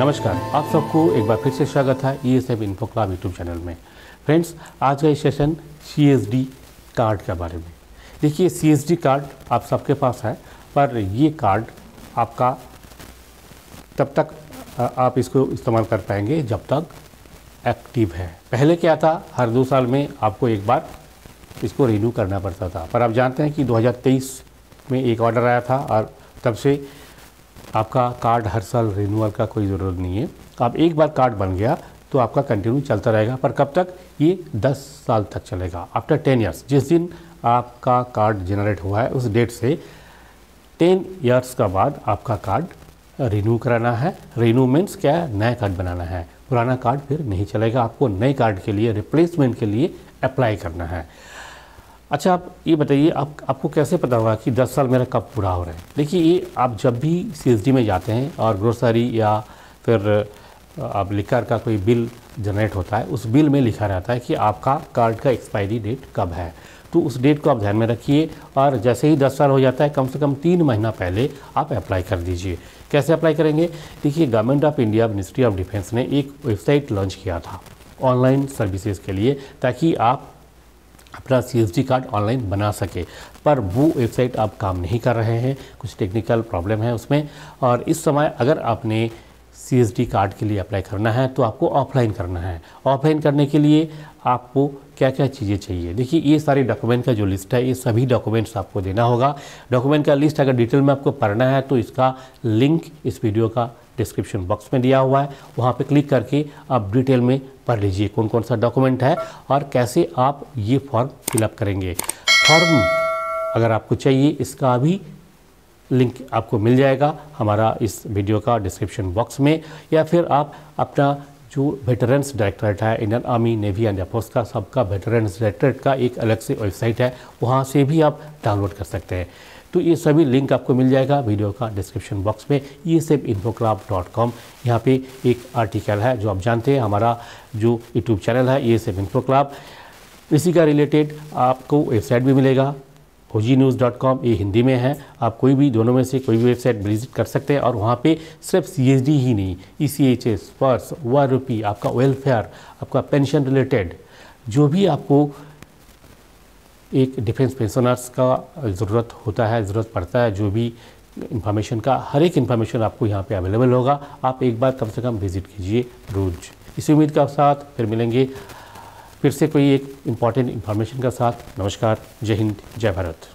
नमस्कार, आप सबको एक बार फिर से स्वागत है ESM Info Club YouTube channel में। फ्रेंड्स, आज का ये सेशन CSD कार्ड के बारे में। देखिए, CSD कार्ड आप सबके पास है, पर ये कार्ड आपका तब तक आप इसको इस्तेमाल कर पाएंगे जब तक एक्टिव है। पहले क्या था, हर 2 साल में आपको एक बार इसको रिन्यू करना पड़ता था, पर आप जानते हैं कि 2023 में एक ऑर्डर आया था और तब से आपका कार्ड हर साल रिन्यूअल का कोई ज़रूरत नहीं है। आप एक बार कार्ड बन गया तो आपका कंटिन्यू चलता रहेगा, पर कब तक? ये 10 साल तक चलेगा, आफ्टर 10 ईयर्स। जिस दिन आपका कार्ड जनरेट हुआ है उस डेट से 10 ईयर्स का बाद आपका कार्ड रिन्यू कराना है। रिन्यू मीन्स क्या है? नया कार्ड बनाना है, पुराना कार्ड फिर नहीं चलेगा। आपको नए कार्ड के लिए, रिप्लेसमेंट के लिए अप्लाई करना है। अच्छा, आप ये बताइए, आपको कैसे पता होगा कि 10 साल मेरा कब पूरा हो रहा है? देखिए, ये आप जब भी CSD में जाते हैं और ग्रोसरी या फिर आप लिकर का कोई बिल जनरेट होता है, उस बिल में लिखा रहता है कि आपका कार्ड का एक्सपायरी डेट कब है, तो उस डेट को आप ध्यान में रखिए। और जैसे ही 10 साल हो जाता है, कम से कम 3 महीना पहले आप अप्लाई कर दीजिए। कैसे अप्लाई करेंगे? देखिए, government of India, ministry of defence ने एक वेबसाइट लॉन्च किया था ऑनलाइन सर्विसेज के लिए, ताकि आप अपना CSD कार्ड ऑनलाइन बना सके। पर वो वेबसाइट आप काम नहीं कर रहे हैं, कुछ टेक्निकल प्रॉब्लम है उसमें। और इस समय अगर आपने CSD कार्ड के लिए अप्लाई करना है तो आपको ऑफलाइन करना है। ऑफलाइन करने के लिए आपको क्या क्या चीज़ें चाहिए? देखिए, ये सारे डॉक्यूमेंट का जो लिस्ट है, ये सभी डॉक्यूमेंट्स आपको देना होगा। डॉक्यूमेंट का लिस्ट अगर डिटेल में आपको पढ़ना है तो इसका लिंक इस वीडियो का डिस्क्रिप्शन बॉक्स में दिया हुआ है, वहाँ पे क्लिक करके आप डिटेल में पढ़ लीजिए कौन कौन सा डॉक्यूमेंट है और कैसे आप ये फॉर्म फिलअप करेंगे। फॉर्म अगर आपको चाहिए, इसका भी लिंक आपको मिल जाएगा हमारा इस वीडियो का डिस्क्रिप्शन बॉक्स में। या फिर आप अपना जो वेटरन्स डायरेक्टरेट है, Indian army, navy and air force का, सबका वेटरन्स डायरेक्टरेट का एक अलग से वेबसाइट है, वहाँ से भी आप डाउनलोड कर सकते हैं। तो ये सभी लिंक आपको मिल जाएगा वीडियो का डिस्क्रिप्शन बॉक्स में। ESM Info Club.com, यहाँ पे एक आर्टिकल है जो आप जानते हैं, हमारा जो यूट्यूब चैनल है ESM Info Club, इसी का रिलेटेड आपको वेबसाइट भी मिलेगा faujinews.com। ये हिंदी में है, आप कोई भी दोनों में से कोई भी वेबसाइट विजिट कर सकते हैं। और वहाँ पे सिर्फ CSD ही नहीं, ECHS, पर्स, ₹1, आपका वेलफेयर, आपका पेंशन रिलेटेड, जो भी आपको एक डिफेंस पेंशनर्स का ज़रूरत होता है, ज़रूरत पड़ता है, जो भी इंफॉर्मेशन का, हर एक इन्फॉर्मेशन आपको यहाँ पे अवेलेबल होगा। आप एक बार कम से कम विजिट कीजिए रोज। इसी उम्मीद के साथ फिर मिलेंगे, फिर से कोई एक इम्पॉर्टेंट इन्फॉर्मेशन के साथ। नमस्कार, जय हिंद, जय भारत।